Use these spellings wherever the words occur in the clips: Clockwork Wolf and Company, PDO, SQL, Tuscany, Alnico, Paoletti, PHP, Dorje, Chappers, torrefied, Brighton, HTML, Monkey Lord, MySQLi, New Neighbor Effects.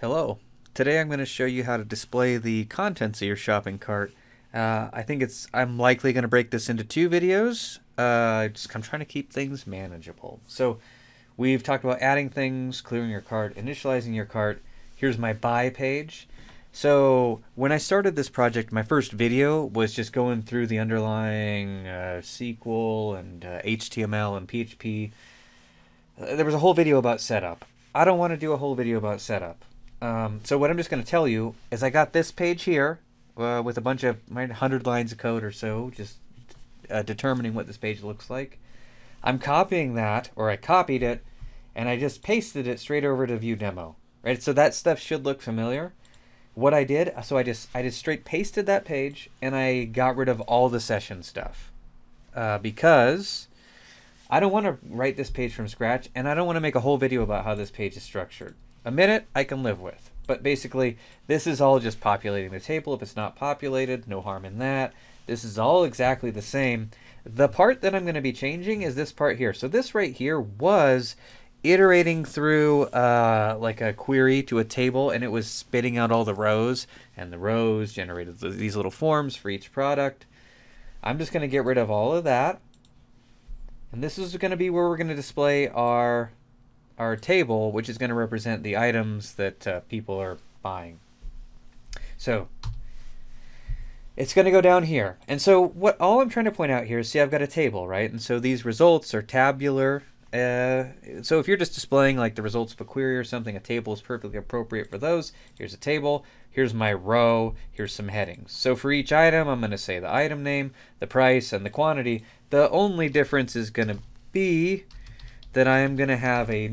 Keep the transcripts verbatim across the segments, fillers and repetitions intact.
Hello, today I'm going to show you how to display the contents of your shopping cart. Uh, I think it's, I'm likely going to break this into two videos. Uh, just, I'm trying to keep things manageable. So we've talked about adding things, clearing your cart, initializing your cart. Here's my buy page. So when I started this project, my first video was just going through the underlying uh, S Q L and uh, H T M L and P H P. Uh, there was a whole video about setup. I don't want to do a whole video about setup. Um, so what I'm just going to tell you is I got this page here uh, with a bunch of one hundred lines of code or so, just uh, determining what this page looks like. I'm copying that, or I copied it, and I just pasted it straight over to View Demo. Right? So that stuff should look familiar. What I did, so I just I just straight pasted that page, and I got rid of all the session stuff uh, because I don't want to write this page from scratch, and I don't want to make a whole video about how this page is structured. A minute I can live with, but basically this is all just populating the table. If it's not populated, no harm in that. This is all exactly the same. The part that I'm going to be changing is this part here. So this right here was iterating through uh, like a query to a table, and it was spitting out all the rows, and the rows generated these little forms for each product. I'm just going to get rid of all of that, and this is going to be where we're going to display our our table, which is going to represent the items that uh, people are buying. So it's going to go down here. And so what all I'm trying to point out here is, see, I've got a table, right? And so these results are tabular. Uh, so if you're just displaying like the results of a query or something, a table is perfectly appropriate for those. Here's a table. Here's my row. Here's some headings. So for each item, I'm going to say the item name, the price, and the quantity. The only difference is going to be that I am going to have a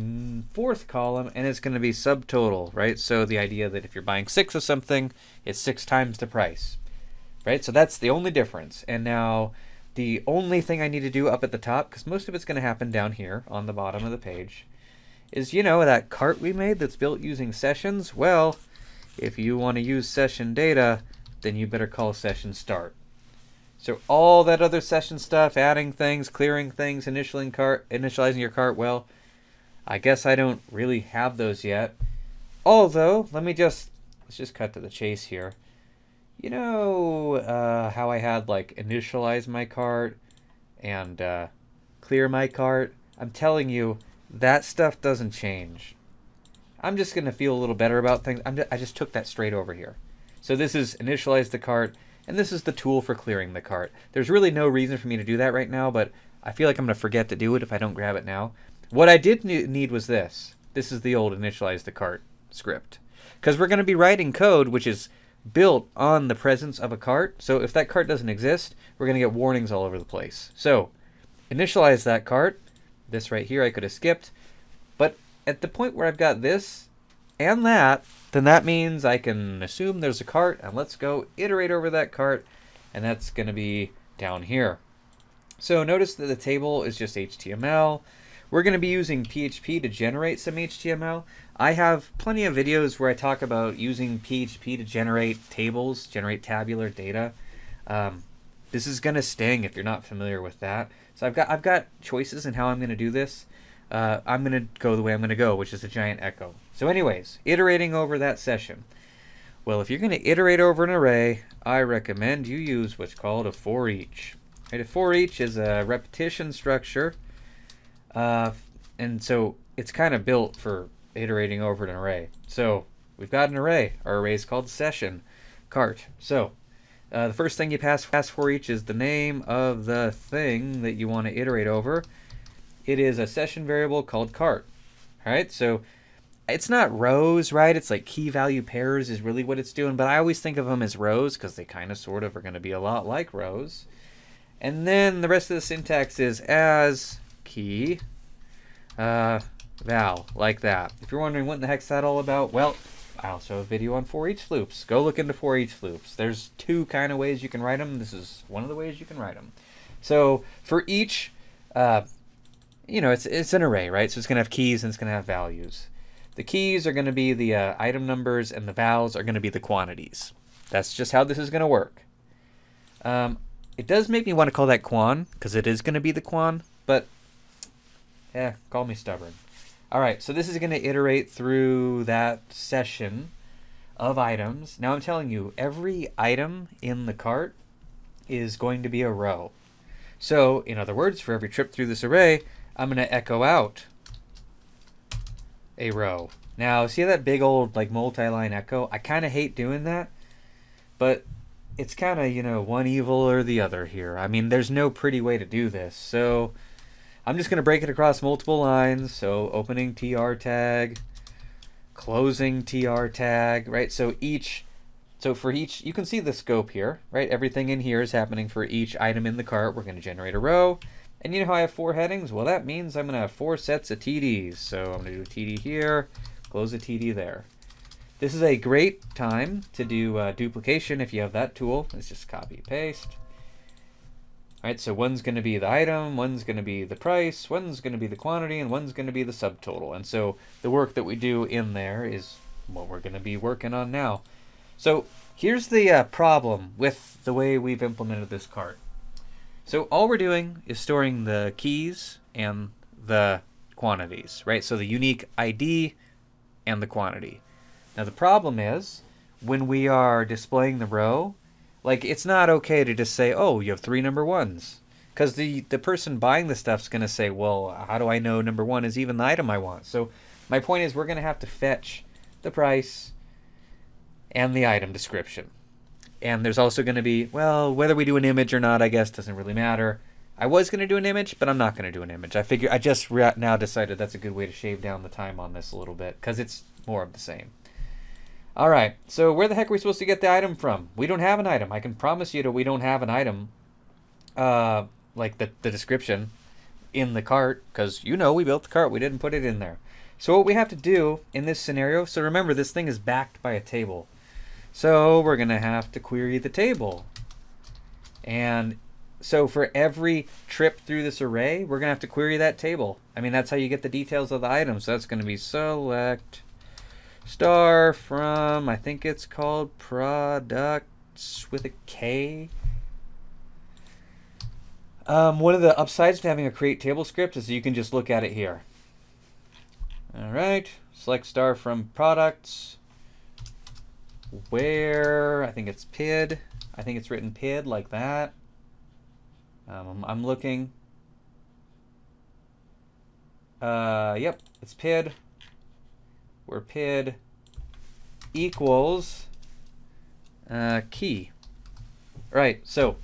fourth column, and it's going to be subtotal, right? So the idea that if you're buying six of something, it's six times the price, right? So that's the only difference. And now the only thing I need to do up at the top, because most of it's going to happen down here on the bottom of the page, is, you know, that cart we made that's built using sessions? Well, if you want to use session data, then you better call session start. So all that other session stuff, adding things, clearing things, initializing cart, initializing your cart, well, I guess I don't really have those yet. Although, let me just, let's just cut to the chase here. You know uh, how I had like initialize my cart and uh, clear my cart? I'm telling you, that stuff doesn't change. I'm just going to feel a little better about things. I'm just, I just took that straight over here. So this is initialize the cart. And this is the tool for clearing the cart. There's really no reason for me to do that right now, but I feel like I'm going to forget to do it if I don't grab it now. What I did need was this. This is the old initialize the cart script. Because we're going to be writing code which is built on the presence of a cart. So if that cart doesn't exist, we're going to get warnings all over the place. So initialize that cart. This right here I could have skipped. But at the point where I've got this and that, then that means I can assume there's a cart, and let's go iterate over that cart, and that's going to be down here. So notice that the table is just H T M L. We're going to be using P H P to generate some H T M L. I have plenty of videos where I talk about using P H P to generate tables, generate tabular data. Um, this is going to sting if you're not familiar with that. So I've got I've got choices in how I'm going to do this. Uh, I'm going to go the way I'm going to go, which is a giant echo. So anyways, iterating over that session. Well, if you're going to iterate over an array, I recommend you use what's called a for each. Right? A for each is a repetition structure. Uh, and so it's kind of built for iterating over an array. So we've got an array. Our array is called session cart. So uh, the first thing you pass, pass for each is the name of the thing that you want to iterate over. It is a session variable called cart. All right, so it's not rows, right? It's like key value pairs is really what it's doing, but I always think of them as rows because they kind of sort of are going to be a lot like rows. And then the rest of the syntax is as key uh, val, like that. If you're wondering what in the heck's that all about, well, I also have a video on for each loops. Go look into for each loops. There's two kind of ways you can write them. This is one of the ways you can write them. So for each, uh, you know, it's, it's an array, right? So it's going to have keys and it's going to have values. The keys are going to be the uh, item numbers, and the vals are going to be the quantities. That's just how this is going to work. Um, it does make me want to call that quan, because it is going to be the quan, but eh, call me stubborn. All right, so this is going to iterate through that session of items. Now I'm telling you, every item in the cart is going to be a row. So in other words, for every trip through this array, I'm going to echo out a row. Now, see that big old like multi-line echo? I kind of hate doing that, but it's kind of, you know, one evil or the other here. I mean, there's no pretty way to do this. So I'm just going to break it across multiple lines. So opening T R tag, closing T R tag, right? So each, so for each, you can see the scope here, right? Everything in here is happening for each item in the cart. We're going to generate a row. And you know how I have four headings? Well, that means I'm going to have four sets of T Ds. So I'm going to do a T D here, close a T D there. This is a great time to do uh, duplication if you have that tool. Let's just copy and paste. All right, so one's going to be the item, one's going to be the price, one's going to be the quantity, and one's going to be the subtotal. And so the work that we do in there is what we're going to be working on now. So here's the uh, problem with the way we've implemented this cart. So all we're doing is storing the keys and the quantities, right? So the unique I D and the quantity. Now the problem is when we are displaying the row, like it's not okay to just say, oh, you have three number ones, because the, the person buying the stuff's gonna say, well, how do I know number one is even the item I want? So my point is we're gonna have to fetch the price and the item description. And there's also gonna be, well, whether we do an image or not, I guess doesn't really matter. I was gonna do an image, but I'm not gonna do an image. I figure I just now decided that's a good way to shave down the time on this a little bit, because it's more of the same. All right, so where the heck are we supposed to get the item from? We don't have an item. I can promise you that we don't have an item, uh, like the, the description in the cart, because you know we built the cart, we didn't put it in there. So what we have to do in this scenario, so remember this thing is backed by a table. So we're gonna have to query the table. And so for every trip through this array, we're gonna have to query that table. I mean, that's how you get the details of the item. So that's gonna be select star from, I think it's called products with a K. Um, one of the upsides to having a create table script is you can just look at it here. All right, select star from products where, I think it's P I D. I think it's written P I D like that. Um, I'm looking. Uh, yep, it's P I D. Where P I D equals uh, key. Right, so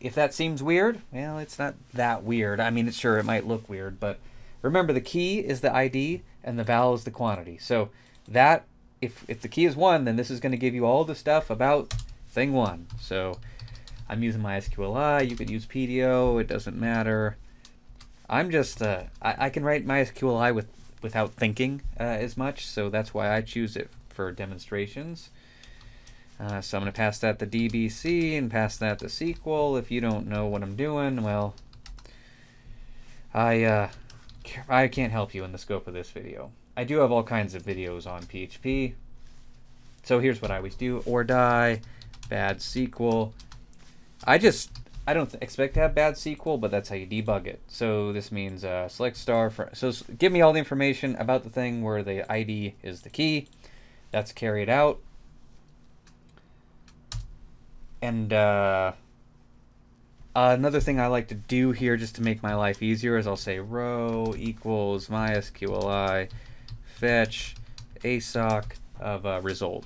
if that seems weird, well, it's not that weird. I mean, sure, it might look weird, but remember the key is the I D and the val is the quantity. So that, if, if the key is one, then this is gonna give you all the stuff about thing one. So I'm using my S Q L I, you could use P D O, it doesn't matter. I'm just, uh, I, I can write my S Q L I with without thinking uh, as much, so that's why I choose it for demonstrations. Uh, so I'm gonna pass that to D B C and pass that to S Q L. If you don't know what I'm doing, well, I, uh, I can't help you in the scope of this video. I do have all kinds of videos on P H P. So here's what I always do, or die, bad S Q L. I just, I don't expect to have bad S Q L, but that's how you debug it. So this means uh, select star for, so give me all the information about the thing where the I D is the key. That's carried out. And uh, another thing I like to do here just to make my life easier is I'll say row equals MySQLi fetch A S O C of uh, result.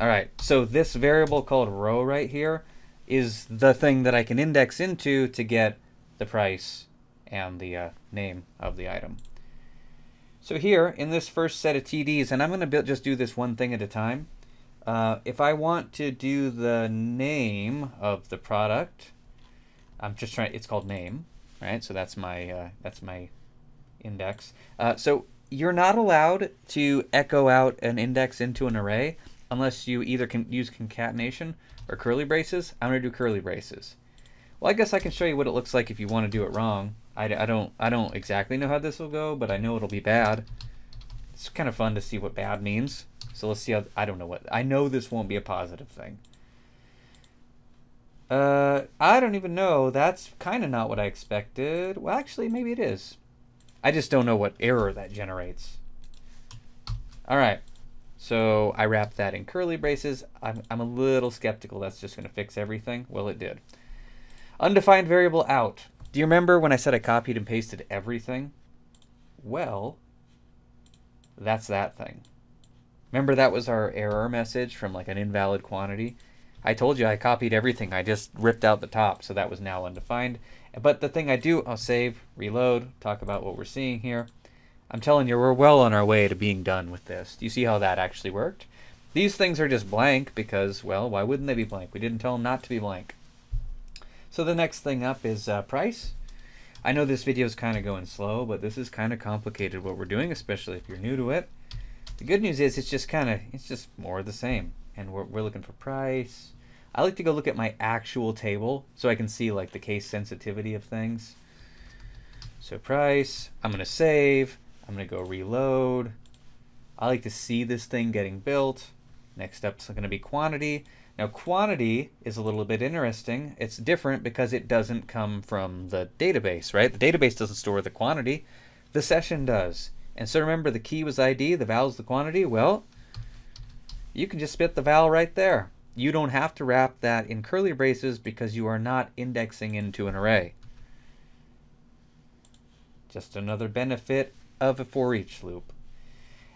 All right, so this variable called row right here is the thing that I can index into to get the price and the uh, name of the item. So here in this first set of T Ds, and I'm going to just do this one thing at a time. Uh, if I want to do the name of the product, I'm just trying. It's called name, right? So that's my uh, that's my index. Uh, so you're not allowed to echo out an index into an array unless you either can use concatenation or curly braces. I'm gonna do curly braces. Well, I guess I can show you what it looks like if you want to do it wrong. I, I don't I don't exactly know how this will go, but I know it'll be bad. It's kind of fun to see what bad means. So let's see how, I don't know what, I know this won't be a positive thing. Uh, I don't even know, that's kind of not what I expected. Well, actually, maybe it is. I just don't know what error that generates. All right, so I wrapped that in curly braces. I'm, I'm a little skeptical that's just gonna fix everything. Well, it did. Undefined variable out. Do you remember when I said I copied and pasted everything? Well, that's that thing. Remember that was our error message from like an invalid quantity? I told you I copied everything. I just ripped out the top, so that was now undefined. But the thing I do, I'll save, reload, talk about what we're seeing here. I'm telling you, we're well on our way to being done with this. Do you see how that actually worked? These things are just blank because, well, why wouldn't they be blank? We didn't tell them not to be blank. So the next thing up is uh, price. I know this video is kind of going slow, but this is kind of complicated what we're doing, especially if you're new to it. The good news is it's just kind of, it's just more of the same. And we're, we're looking for price. I like to go look at my actual table so I can see like the case sensitivity of things. So price, I'm gonna save, I'm gonna go reload. I like to see this thing getting built. Next up is gonna be quantity. Now quantity is a little bit interesting. It's different because it doesn't come from the database, right? The database doesn't store the quantity, the session does. And so remember the key was I D, the val's the quantity. Well, you can just spit the val right there. You don't have to wrap that in curly braces because you are not indexing into an array. Just another benefit of a for each loop.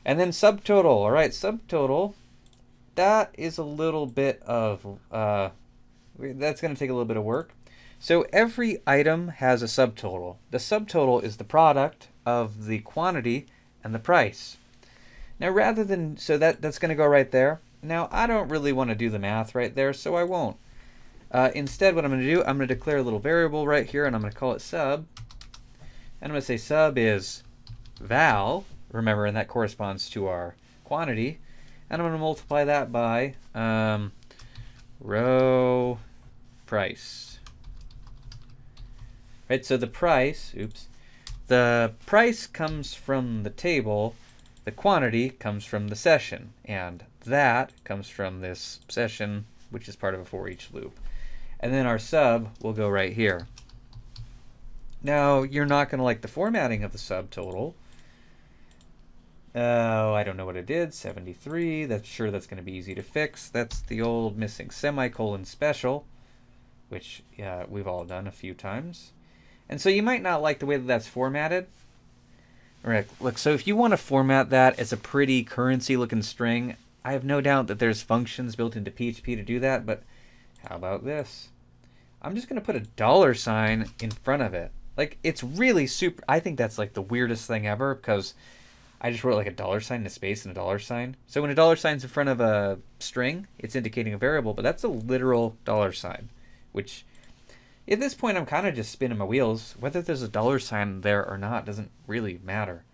And then subtotal, all right, subtotal, that is a little bit of, uh, that's gonna take a little bit of work. So every item has a subtotal. The subtotal is the product of the quantity and the price. Now rather than, so that, that's gonna go right there. Now, I don't really want to do the math right there, so I won't. Uh, instead, what I'm going to do, I'm going to declare a little variable right here, and I'm going to call it sub. And I'm going to say sub is val, remember, and that corresponds to our quantity. And I'm going to multiply that by um, row price. Right, so the price, oops, the price comes from the table, the quantity comes from the session, and that comes from this session, which is part of a for each loop. And then our sub will go right here. Now, you're not going to like the formatting of the subtotal. Oh, I don't know what it did, seventy-three. That's sure that's going to be easy to fix. That's the old missing semicolon special, which uh, we've all done a few times. And so you might not like the way that that's formatted. All right, look, so if you want to format that as a pretty currency looking string, I have no doubt that there's functions built into P H P to do that, but how about this? I'm just gonna put a dollar sign in front of it. Like, it's really super, I think that's like the weirdest thing ever because I just wrote like a dollar sign in a space and a dollar sign. So when a dollar sign's in front of a string, it's indicating a variable, but that's a literal dollar sign, which at this point I'm kind of just spinning my wheels. Whether there's a dollar sign there or not doesn't really matter.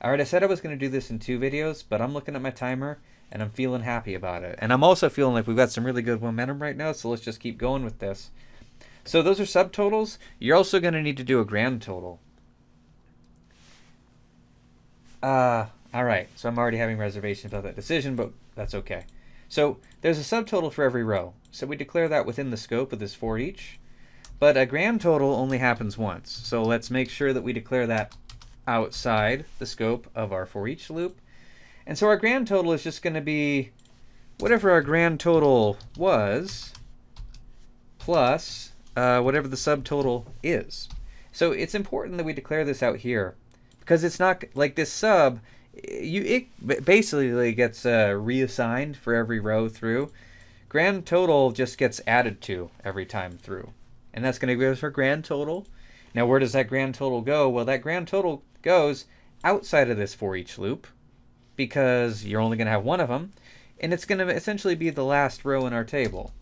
All right, I said I was gonna do this in two videos, but I'm looking at my timer and I'm feeling happy about it. And I'm also feeling like we've got some really good momentum right now, so let's just keep going with this. So those are subtotals. You're also gonna need to do a grand total. Uh, all right, so I'm already having reservations about that decision, but that's okay. So there's a subtotal for every row. So we declare that within the scope of this for each, but a grand total only happens once. So let's make sure that we declare that outside the scope of our for each loop. And so our grand total is just going to be whatever our grand total was plus uh, whatever the subtotal is. So it's important that we declare this out here because it's not like this sub, you, it basically gets uh, reassigned for every row through. Grand total just gets added to every time through. And that's going to give us our grand total. Now where does that grand total go? Well, that grand total goes outside of this for each loop, because you're only going to have one of them, and it's going to essentially be the last row in our table.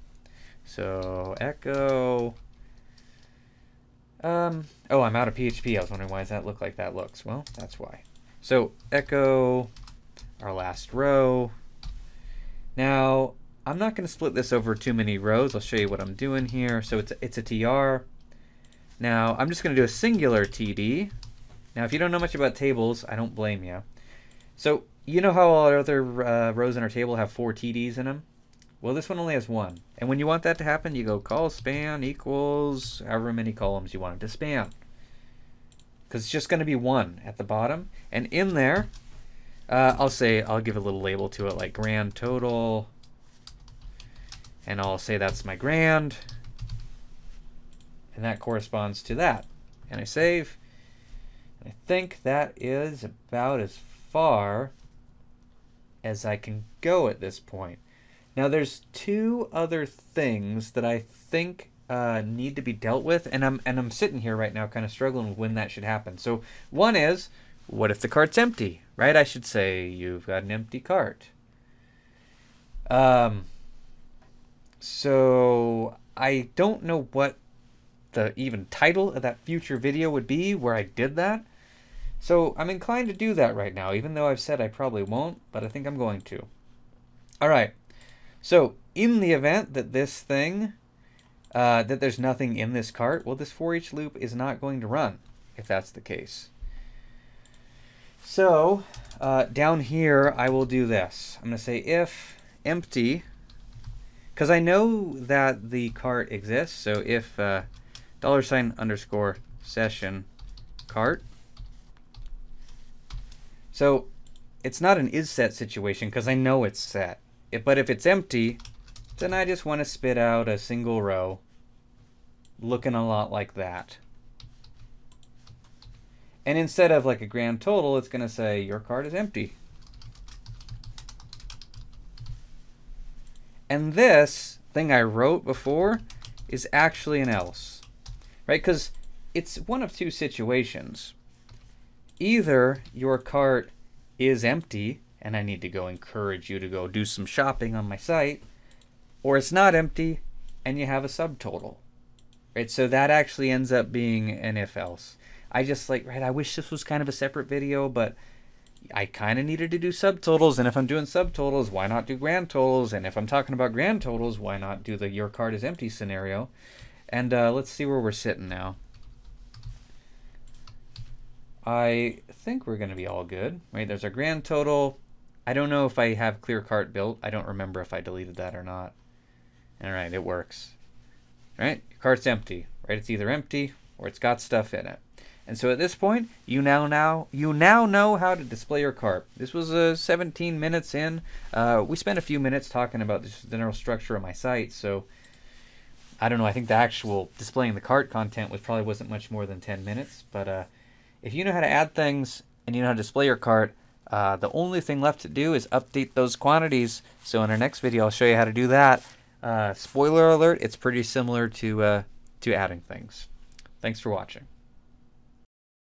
So echo, um, oh, I'm out of P H P. I was wondering why does that look like that looks. Well, that's why. So echo our last row. Now, I'm not going to split this over too many rows. I'll show you what I'm doing here. So it's, it's a T R. Now, I'm just going to do a singular T D. Now, if you don't know much about tables, I don't blame you. So you know how all our other uh, rows in our table have four T Ds in them? Well, this one only has one. And when you want that to happen, you go call span equals however many columns you want it to span. because it's just going to be one at the bottom. And in there, uh, I'll say, I'll give a little label to it like grand total. And I'll say that's my grand. And that corresponds to that. And I save. And I think that is about as far as I can go at this point. Now there's two other things that I think uh, need to be dealt with, and I'm and I'm sitting here right now kind of struggling with when that should happen. So one is, what if the cart's empty, right? I should say you've got an empty cart. Um, so I don't know what the even title of that future video would be where I did that. So I'm inclined to do that right now, even though I've said I probably won't, but I think I'm going to. All right. So in the event that this thing, uh, that there's nothing in this cart, well, this for each loop is not going to run if that's the case. So uh, down here, I will do this. I'm going to say if empty, because I know that the cart exists. So if uh, dollar sign underscore session cart. So it's not an is set situation because I know it's set. It, but if it's empty, then I just want to spit out a single row looking a lot like that. And instead of like a grand total, it's going to say your cart is empty. And this thing I wrote before is actually an else, right? Because it's one of two situations. Either your cart is empty, and I need to go encourage you to go do some shopping on my site, or it's not empty and you have a subtotal, right? So that actually ends up being an if else. I just like, right, I wish this was kind of a separate video, but I kind of needed to do subtotals. And if I'm doing subtotals, why not do grand totals? And if I'm talking about grand totals, why not do the your cart is empty scenario? And uh, let's see where we're sitting now. I think we're gonna be all good, right? There's our grand total. I don't know if I have clear cart built. I don't remember if I deleted that or not. All right, it works. All right, your cart's empty, right? It's either empty or it's got stuff in it. And so at this point, you now now you now know how to display your cart. This was uh, seventeen minutes in. Uh, we spent a few minutes talking about the general structure of my site. So I don't know. I think the actual displaying the cart content was probably wasn't much more than ten minutes. But uh, if you know how to add things and you know how to display your cart, Uh, the only thing left to do is update those quantities. So in our next video, I'll show you how to do that. Uh, spoiler alert, it's pretty similar to, uh, to adding things. Thanks for watching.